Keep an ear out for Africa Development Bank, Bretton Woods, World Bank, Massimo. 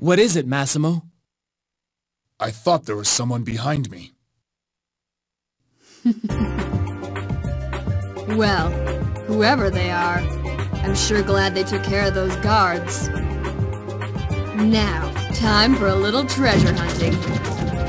What is it, Massimo? I thought there was someone behind me. Well, whoever they are, I'm sure glad they took care of those guards. Now, time for a little treasure hunting.